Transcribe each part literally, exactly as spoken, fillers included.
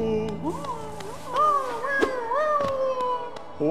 go. Oh,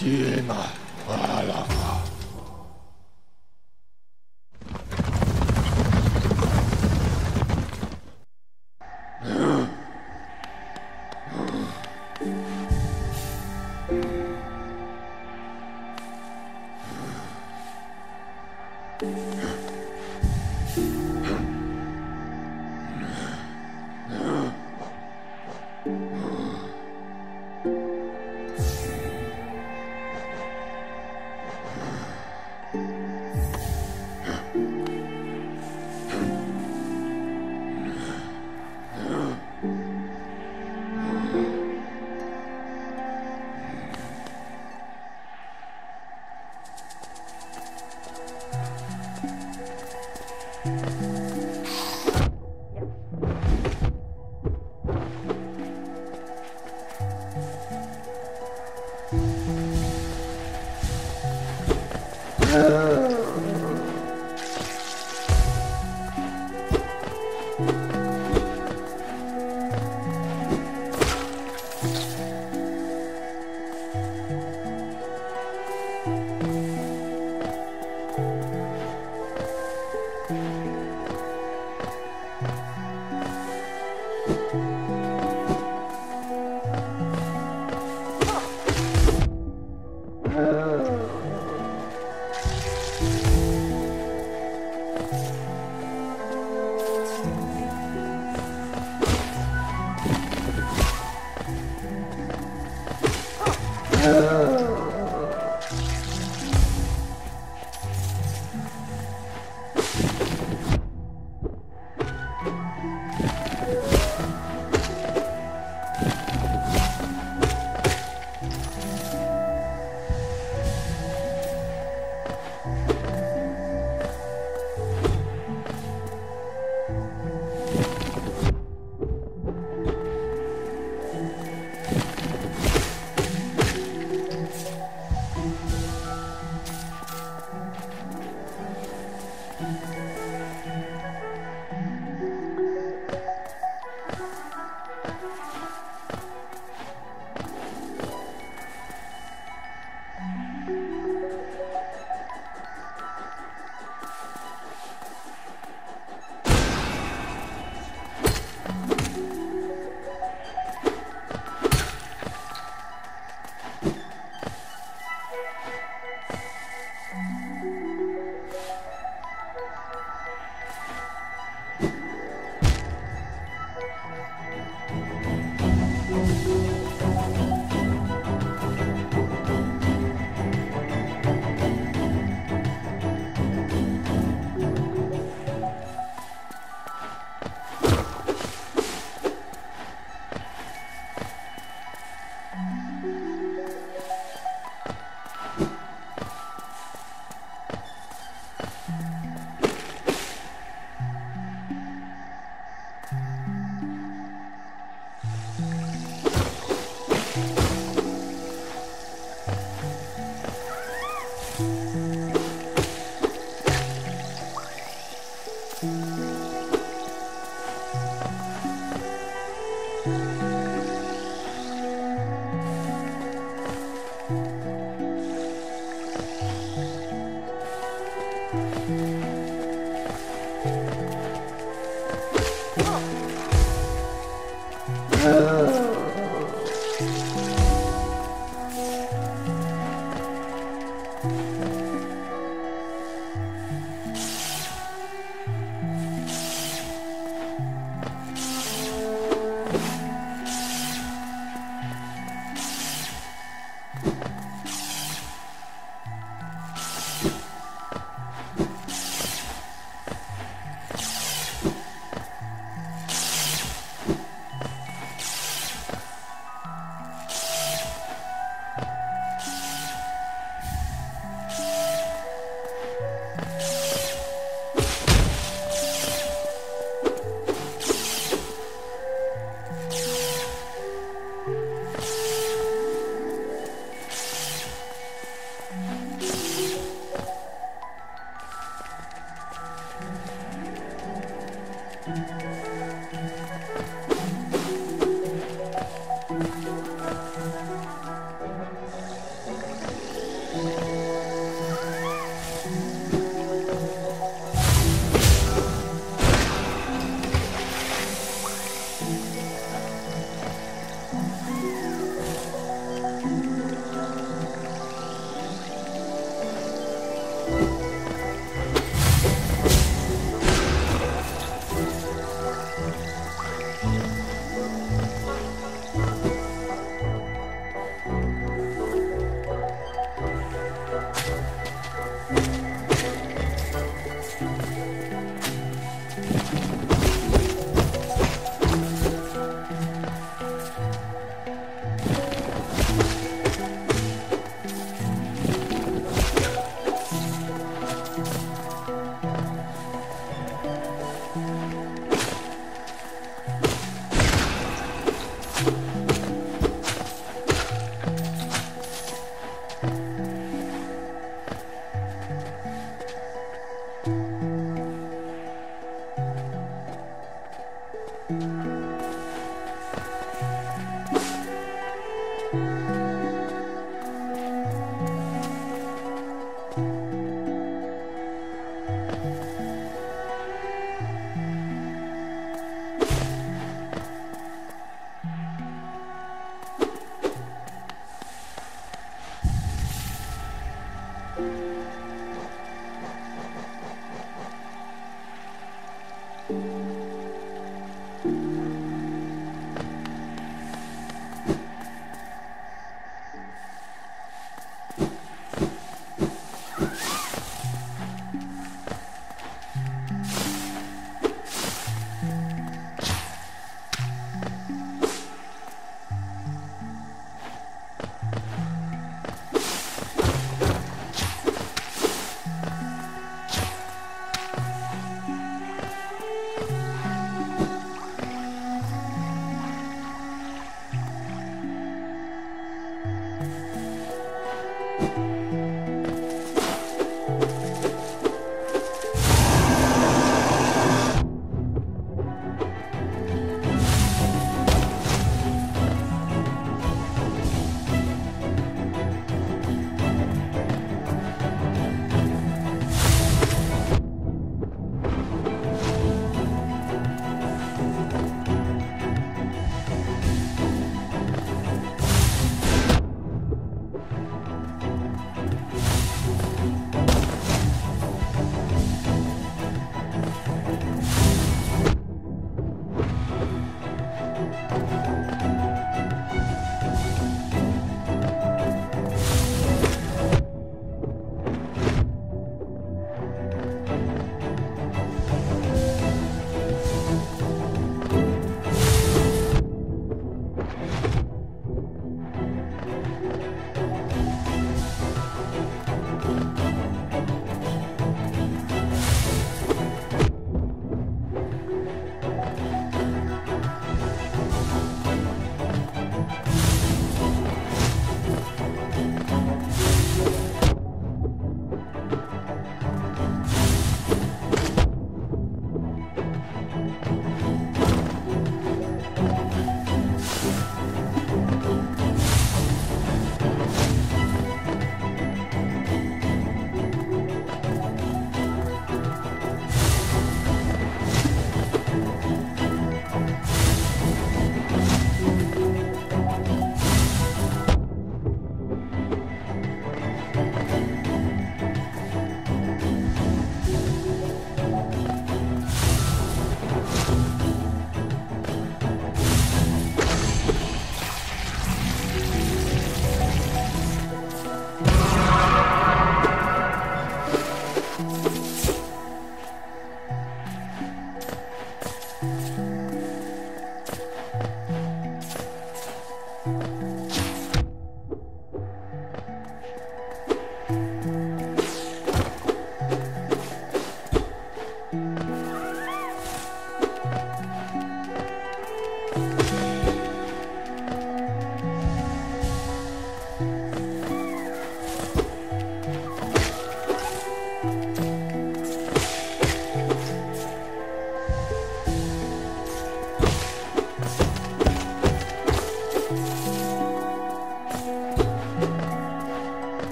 hey, hey, wow.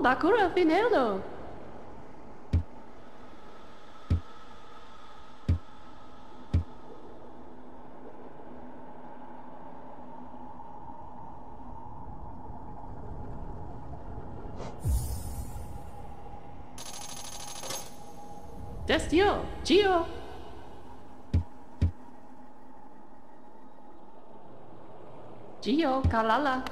Bakura Pinedo. Destio, Gio. Gio Kalala.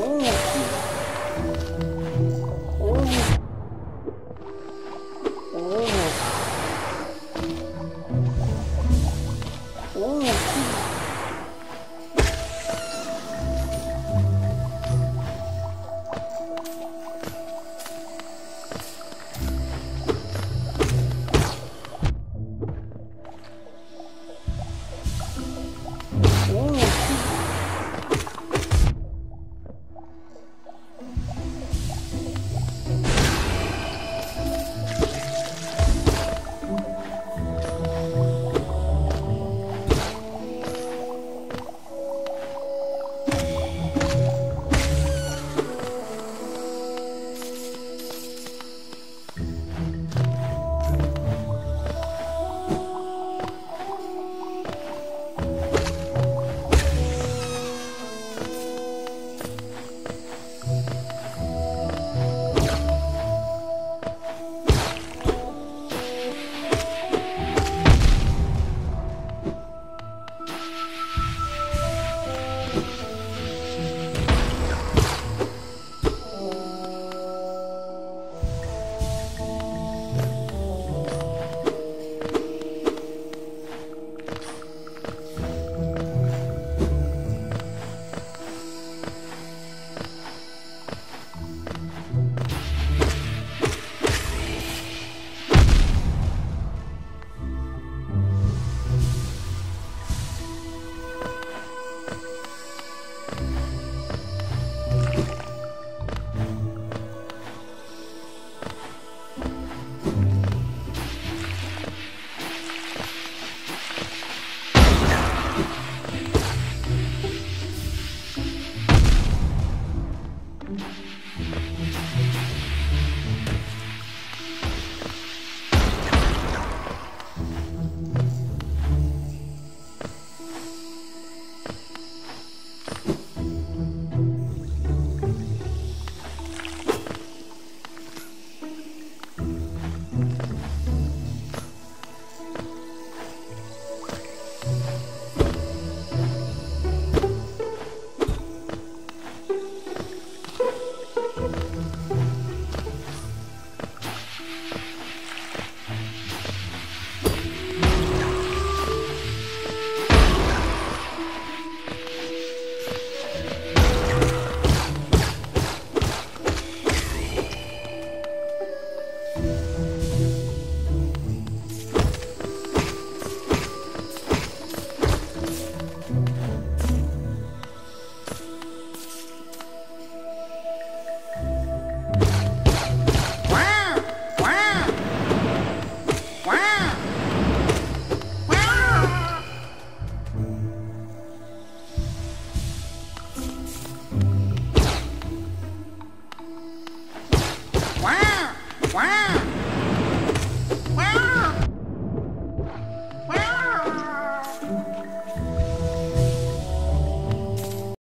Whoa.